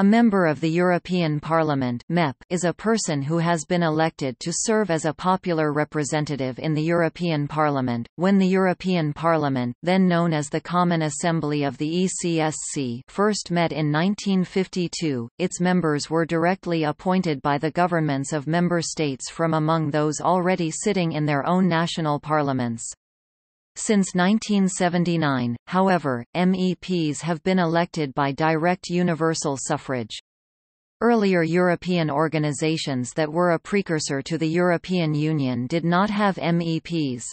A member of the European Parliament (MEP) is a person who has been elected to serve as a popular representative in the European Parliament, when the European Parliament, then known as the Common Assembly of the ECSC, first met in 1952. Its members were directly appointed by the governments of member states from among those already sitting in their own national parliaments. Since 1979, however, MEPs have been elected by direct universal suffrage. Earlier European organizations that were a precursor to the European Union did not have MEPs.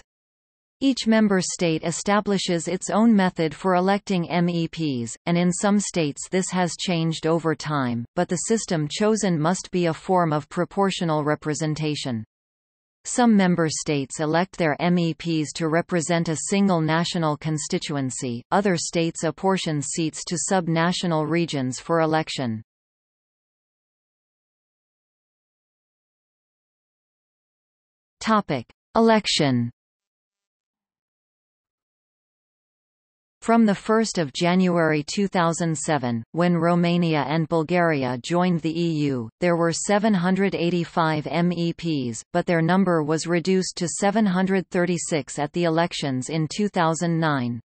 Each member state establishes its own method for electing MEPs, and in some states this has changed over time, but the system chosen must be a form of proportional representation. Some member states elect their MEPs to represent a single national constituency, other states apportion seats to sub-national regions for election. Election. From 1 January 2007, when Romania and Bulgaria joined the EU, there were 785 MEPs, but their number was reduced to 736 at the elections in 2009.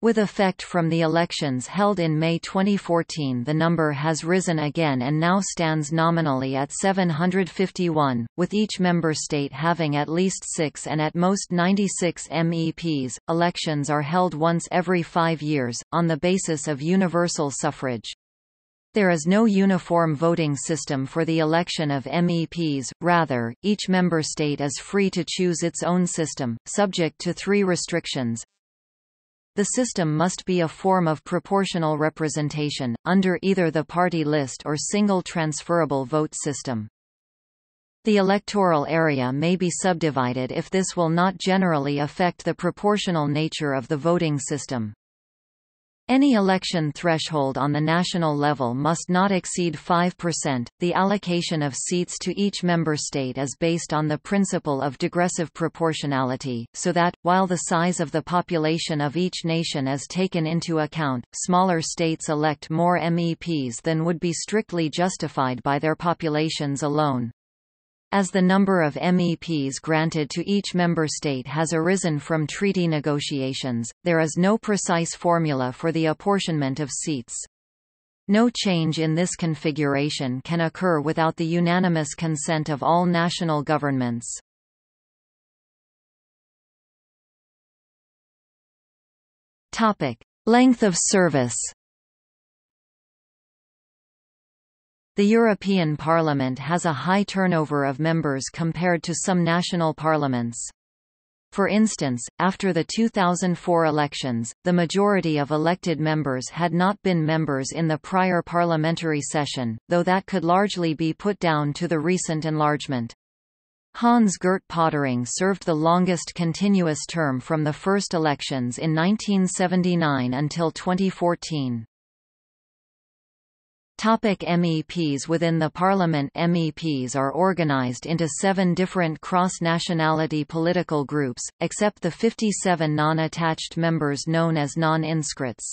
With effect from the elections held in May 2014, the number has risen again and now stands nominally at 751, with each member state having at least 6 and at most 96 MEPs. Elections are held once every 5 years, on the basis of universal suffrage. There is no uniform voting system for the election of MEPs, rather, each member state is free to choose its own system, subject to 3 restrictions. The system must be a form of proportional representation, under either the party list or single transferable vote system. The electoral area may be subdivided if this will not generally affect the proportional nature of the voting system. Any election threshold on the national level must not exceed 5%. The allocation of seats to each member state is based on the principle of digressive proportionality, so that, while the size of the population of each nation is taken into account, smaller states elect more MEPs than would be strictly justified by their populations alone. As the number of MEPs granted to each member state has arisen from treaty negotiations, there is no precise formula for the apportionment of seats. No change in this configuration can occur without the unanimous consent of all national governments. Topic: Length of service. The European Parliament has a high turnover of members compared to some national parliaments. For instance, after the 2004 elections, the majority of elected members had not been members in the prior parliamentary session, though that could largely be put down to the recent enlargement. Hans-Gert Pöttering served the longest continuous term from the first elections in 1979 until 2014. MEPs within the Parliament. MEPs are organised into 7 different cross-nationality political groups, except the 57 non-attached members known as non-inscrits.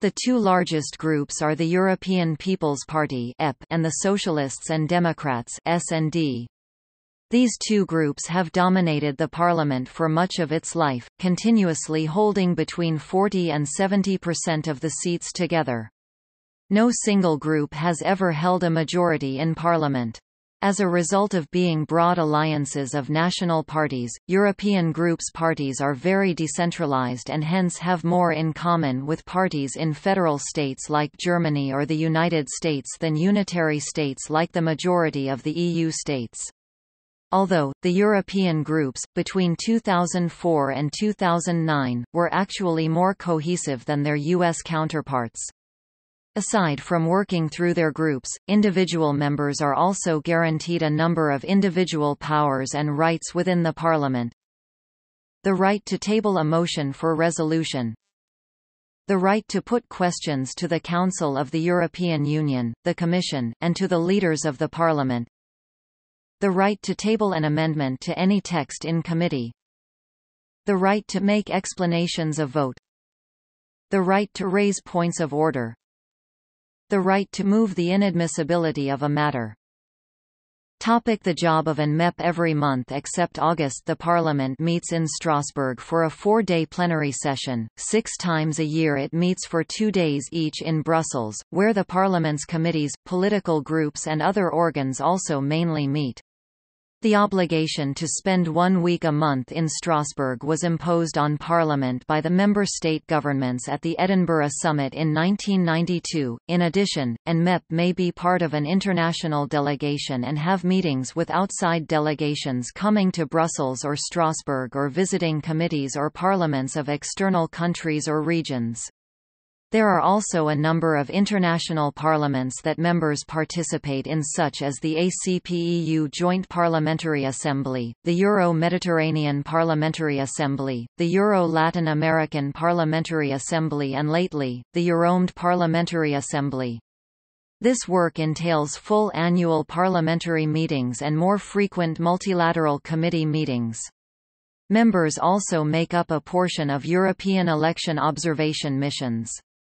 The 2 largest groups are the European People's Party and the Socialists and Democrats. These 2 groups have dominated the Parliament for much of its life, continuously holding between 40 and 70% of the seats together. No single group has ever held a majority in Parliament. As a result of being broad alliances of national parties, European groups' parties are very decentralized and hence have more in common with parties in federal states like Germany or the United States than unitary states like the majority of the EU states. Although, the European groups, between 2004 and 2009, were actually more cohesive than their U.S. counterparts. Aside from working through their groups, individual members are also guaranteed a number of individual powers and rights within the Parliament. The right to table a motion for resolution. The right to put questions to the Council of the European Union, the Commission, and to the leaders of the Parliament. The right to table an amendment to any text in committee. The right to make explanations of vote. The right to raise points of order. the right to move the inadmissibility of a matter. The job of an MEP. Every month except August the Parliament meets in Strasbourg for a four-day plenary session. 6 times a year it meets for 2 days each in Brussels, where the Parliament's committees, political groups and other organs also mainly meet. The obligation to spend 1 week a month in Strasbourg was imposed on Parliament by the member state governments at the Edinburgh Summit in 1992. In addition, an MEP may be part of an international delegation and have meetings with outside delegations coming to Brussels or Strasbourg or visiting committees or parliaments of external countries or regions. There are also a number of international parliaments that members participate in, such as the ACP-EU Joint Parliamentary Assembly, the Euro-Mediterranean Parliamentary Assembly, the Euro-Latin American Parliamentary Assembly and lately, the Euromed Parliamentary Assembly. This work entails full annual parliamentary meetings and more frequent multilateral committee meetings. Members also make up a portion of European election observation missions.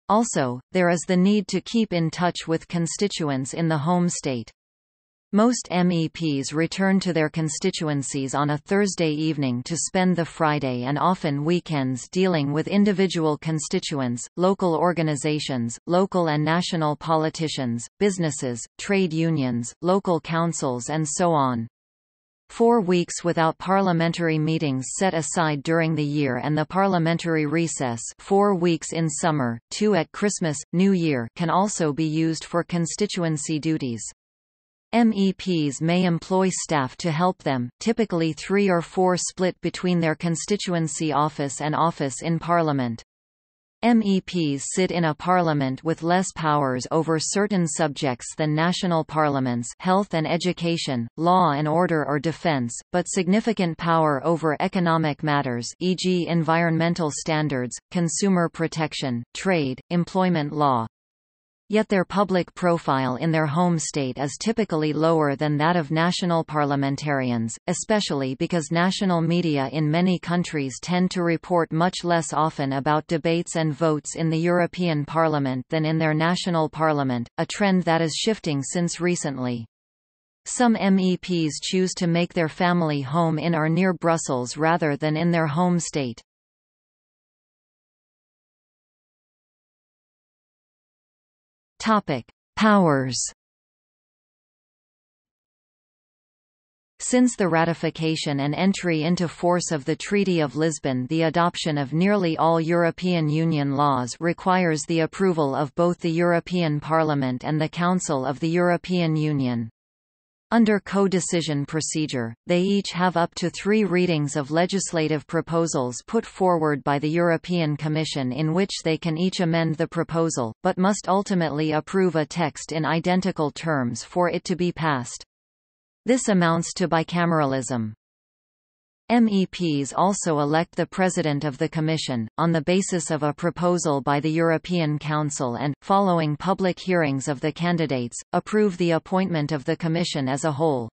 Also, there is the need to keep in touch with constituents in the home state. Most MEPs return to their constituencies on a Thursday evening to spend the Friday and often weekends dealing with individual constituents, local organizations, local and national politicians, businesses, trade unions, local councils and so on. 4 weeks without parliamentary meetings set aside during the year and the parliamentary recess, 4 weeks in summer, 2 at Christmas, New Year, can also be used for constituency duties. MEPs may employ staff to help them, typically 3 or 4 split between their constituency office and office in Parliament. MEPs sit in a parliament with less powers over certain subjects than national parliaments, health and education, law and order or defense, but significant power over economic matters, e.g. environmental standards, consumer protection, trade, employment law. Yet their public profile in their home state is typically lower than that of national parliamentarians, especially because national media in many countries tend to report much less often about debates and votes in the European Parliament than in their national parliament, a trend that is shifting since recently. Some MEPs choose to make their family home in or near Brussels rather than in their home state. Topic: Powers. Since the ratification and entry into force of the Treaty of Lisbon, the adoption of nearly all European Union laws requires the approval of both the European Parliament and the Council of the European Union. Under co-decision procedure, they each have up to 3 readings of legislative proposals put forward by the European Commission, in which they can each amend the proposal, but must ultimately approve a text in identical terms for it to be passed. This amounts to bicameralism. MEPs also elect the President of the Commission, on the basis of a proposal by the European Council and, following public hearings of the candidates, approve the appointment of the Commission as a whole.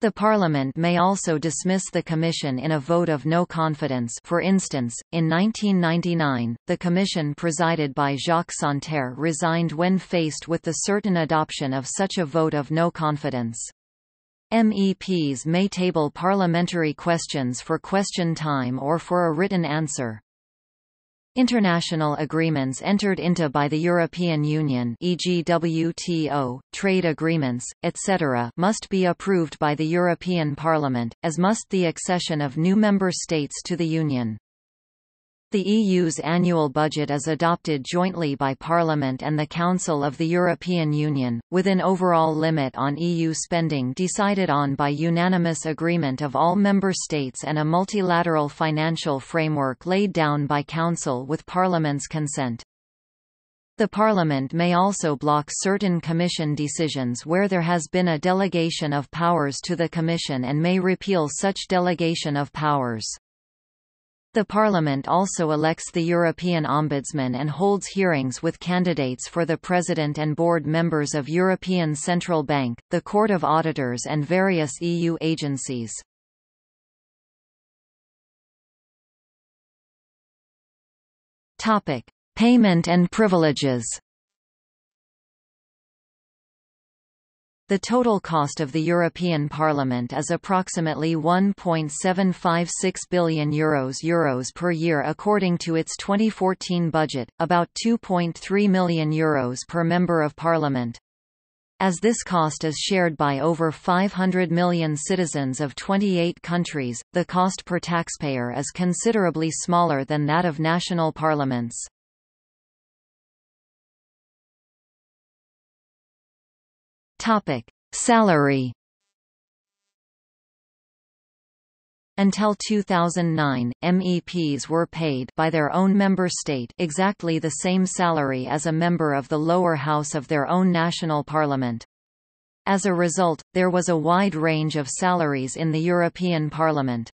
The Parliament may also dismiss the Commission in a vote of no confidence. For instance, in 1999, the Commission presided by Jacques Santer resigned when faced with the certain adoption of such a vote of no confidence. MEPs may table parliamentary questions for question time or for a written answer. International agreements entered into by the European Union, e.g. WTO, trade agreements, etc., must be approved by the European Parliament, as must the accession of new member states to the Union. The EU's annual budget is adopted jointly by Parliament and the Council of the European Union, with an overall limit on EU spending decided on by unanimous agreement of all member states and a multilateral financial framework laid down by Council with Parliament's consent. The Parliament may also block certain Commission decisions where there has been a delegation of powers to the Commission and may repeal such delegation of powers. The Parliament also elects the European Ombudsman and holds hearings with candidates for the President and Board members of European Central Bank, the Court of Auditors and various EU agencies. Payment and privileges. The total cost of the European Parliament is approximately €1.756 billion per year according to its 2014 budget, about €2.3 million per member of Parliament. As this cost is shared by over 500 million citizens of 28 countries, the cost per taxpayer is considerably smaller than that of national parliaments. Topic: Salary. Until 2009, MEPs were paid by their own member state exactly the same salary as a member of the lower house of their own national parliament. As a result, there was a wide range of salaries in the European Parliament.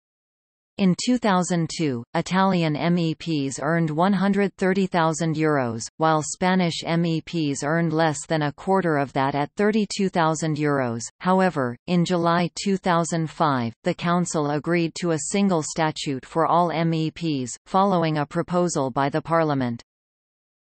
In 2002, Italian MEPs earned €130,000, while Spanish MEPs earned less than a quarter of that at €32,000. However, in July 2005, the Council agreed to a single statute for all MEPs, following a proposal by the Parliament.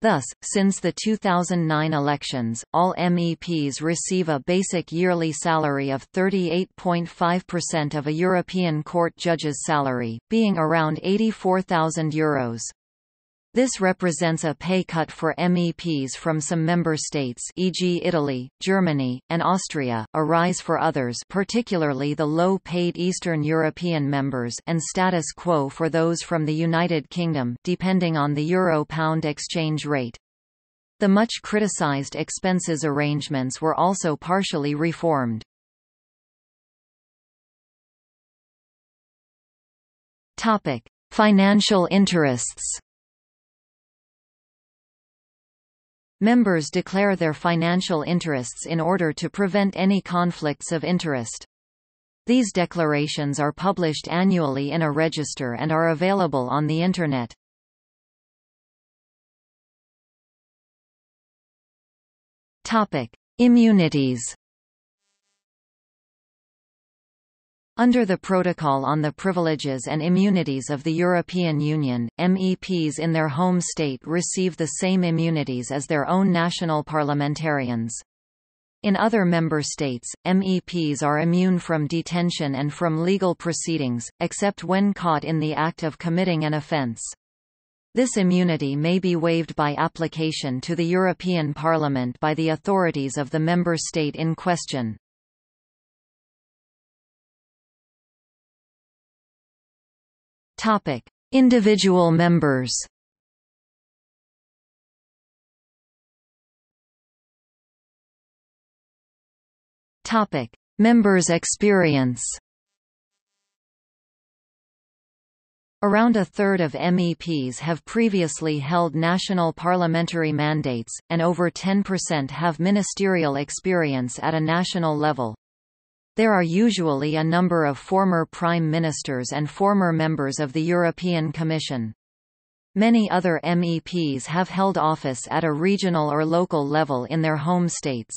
Thus, since the 2009 elections, all MEPs receive a basic yearly salary of 38.5% of a European court judge's salary, being around €84,000. This represents a pay cut for MEPs from some member states, e.g. Italy, Germany, and Austria, a rise for others, particularly the low-paid Eastern European members, and status quo for those from the United Kingdom, depending on the euro-pound exchange rate. The much criticized expenses arrangements were also partially reformed. Topic: Financial interests. Members declare their financial interests in order to prevent any conflicts of interest. These declarations are published annually in a register and are available on the Internet. Topic: Immunities. Under the Protocol on the Privileges and Immunities of the European Union, MEPs in their home state receive the same immunities as their own national parliamentarians. In other member states, MEPs are immune from detention and from legal proceedings, except when caught in the act of committing an offence. This immunity may be waived by application to the European Parliament by the authorities of the member state in question. Topic: Individual members. Topic: Members' experience. Around a third of MEPs have previously held national parliamentary mandates, and over 10% have ministerial experience at a national level. There are usually a number of former prime ministers and former members of the European Commission. Many other MEPs have held office at a regional or local level in their home states.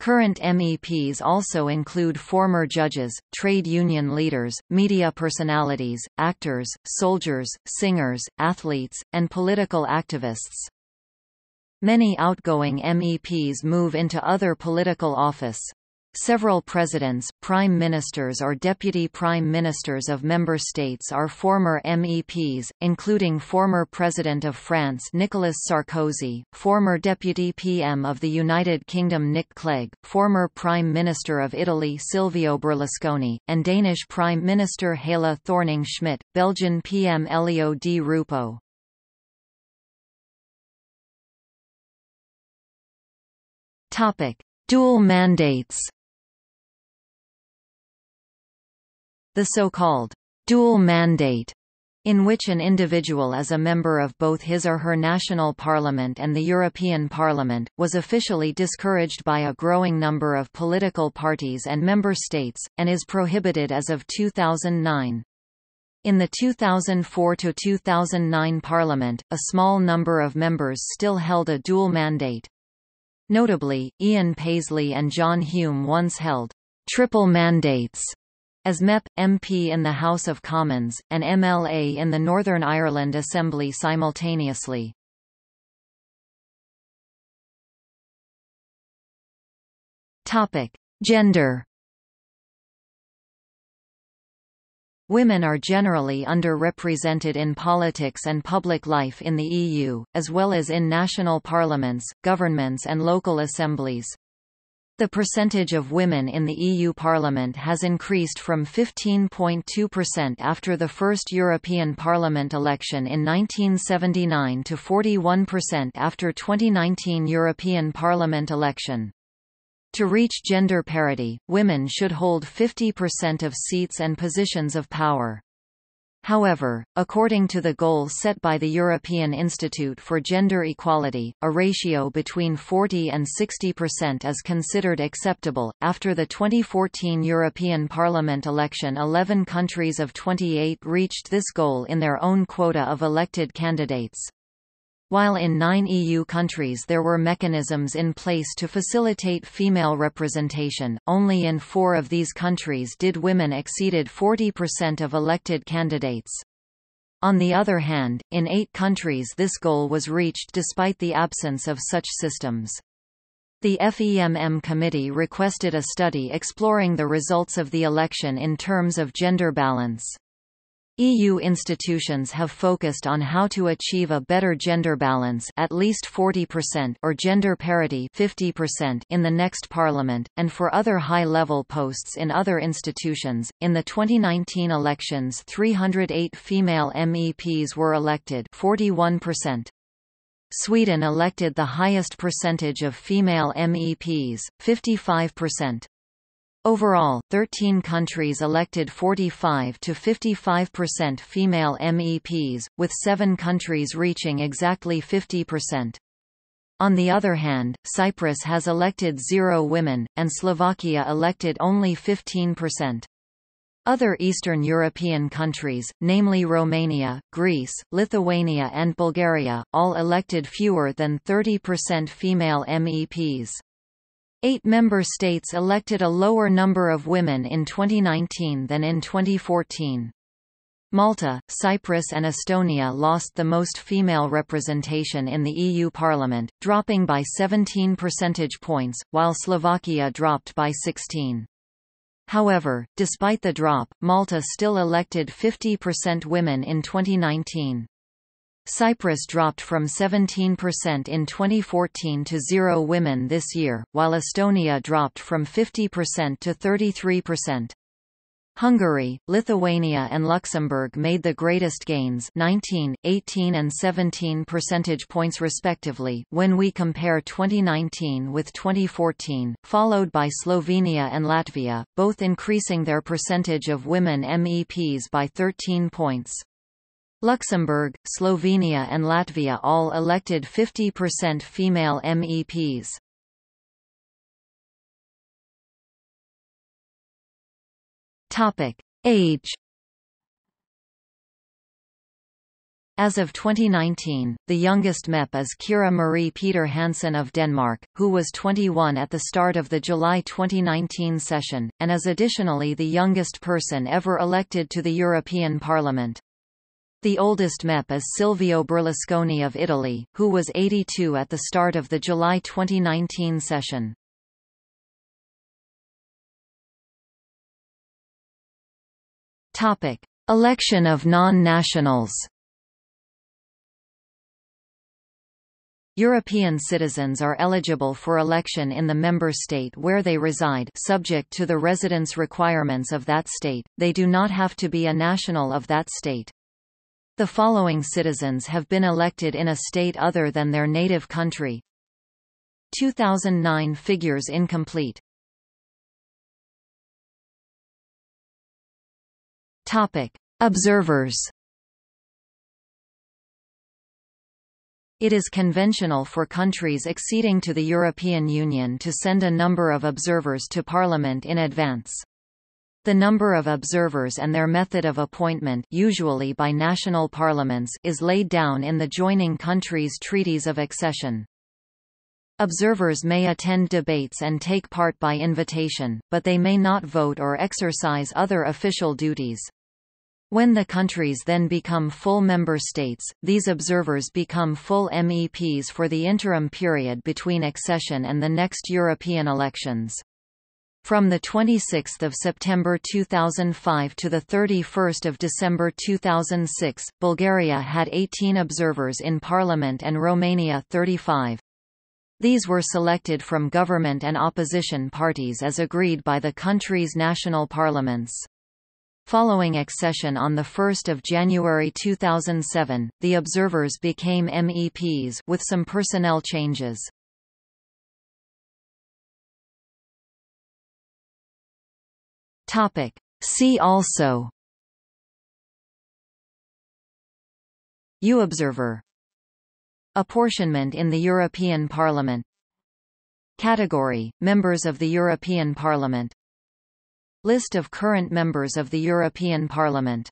Current MEPs also include former judges, trade union leaders, media personalities, actors, soldiers, singers, athletes, and political activists. Many outgoing MEPs move into other political office. Several presidents, prime ministers or deputy prime ministers of member states are former MEPs, including former President of France Nicolas Sarkozy, former Deputy PM of the United Kingdom Nick Clegg, former Prime Minister of Italy Silvio Berlusconi, and Danish Prime Minister Helle Thorning-Schmidt, Belgian PM Elio Di Rupo. Dual mandates. The so-called dual mandate, in which an individual is a member of both his or her national parliament and the European Parliament, was officially discouraged by a growing number of political parties and member states, and is prohibited as of 2009. In the 2004–2009 Parliament, a small number of members still held a dual mandate. Notably, Ian Paisley and John Hume once held triple mandates as MEP, MP in the House of Commons, and MLA in the Northern Ireland Assembly simultaneously. Gender. Women are generally underrepresented in politics and public life in the EU, as well as in national parliaments, governments and local assemblies. The percentage of women in the EU Parliament has increased from 15.2% after the first European Parliament election in 1979 to 41% after 2019 European Parliament election. To reach gender parity, women should hold 50% of seats and positions of power. However, according to the goal set by the European Institute for Gender Equality, a ratio between 40 and 60% is considered acceptable. After the 2014 European Parliament election, 11 countries of 28 reached this goal in their own quota of elected candidates. While in 9 EU countries there were mechanisms in place to facilitate female representation, only in 4 of these countries did women exceeded 40% of elected candidates. On the other hand, in 8 countries this goal was reached despite the absence of such systems. The FEMM committee requested a study exploring the results of the election in terms of gender balance. EU institutions have focused on how to achieve a better gender balance at least 40% or gender parity 50% in the next parliament, and for other high-level posts in other institutions. In the 2019 elections, 308 female MEPs were elected, 41%. Sweden elected the highest percentage of female MEPs, 55%. Overall, 13 countries elected 45 to 55% female MEPs, with 7 countries reaching exactly 50%. On the other hand, Cyprus has elected 0 women, and Slovakia elected only 15%. Other Eastern European countries, namely Romania, Greece, Lithuania and Bulgaria, all elected fewer than 30% female MEPs. 8 member states elected a lower number of women in 2019 than in 2014. Malta, Cyprus and Estonia lost the most female representation in the EU Parliament, dropping by 17 percentage points, while Slovakia dropped by 16. However, despite the drop, Malta still elected 50% women in 2019. Cyprus dropped from 17% in 2014 to 0 women this year, while Estonia dropped from 50% to 33%. Hungary, Lithuania and Luxembourg made the greatest gains, 19, 18 and 17 percentage points respectively, when we compare 2019 with 2014, followed by Slovenia and Latvia, both increasing their percentage of women MEPs by 13 points. Luxembourg, Slovenia and Latvia all elected 50% female MEPs. Topic: Age. As of 2019, the youngest MEP is Kira Marie Peter Hansen of Denmark, who was 21 at the start of the July 2019 session, and is additionally the youngest person ever elected to the European Parliament. The oldest MEP is Silvio Berlusconi of Italy, who was 82 at the start of the July 2019 session. Topic: Election of non-nationals. European citizens are eligible for election in the member state where they reside, subject to the residence requirements of that state. They do not have to be a national of that state. The following citizens have been elected in a state other than their native country. 2009 figures incomplete. Topic: Observers. It is conventional for countries acceding to the European Union to send a number of observers to Parliament in advance. The number of observers and their method of appointment, usually by national parliaments, is laid down in the joining countries' treaties of accession. Observers may attend debates and take part by invitation, but they may not vote or exercise other official duties. When the countries then become full member states, these observers become full MEPs for the interim period between accession and the next European elections. From 26 September 2005 to 31 December 2006, Bulgaria had 18 observers in parliament and Romania 35. These were selected from government and opposition parties as agreed by the country's national parliaments. Following accession on 1 January 2007, the observers became MEPs with some personnel changes. See also: EU observer, apportionment in the European Parliament, category: members of the European Parliament, list of current members of the European Parliament.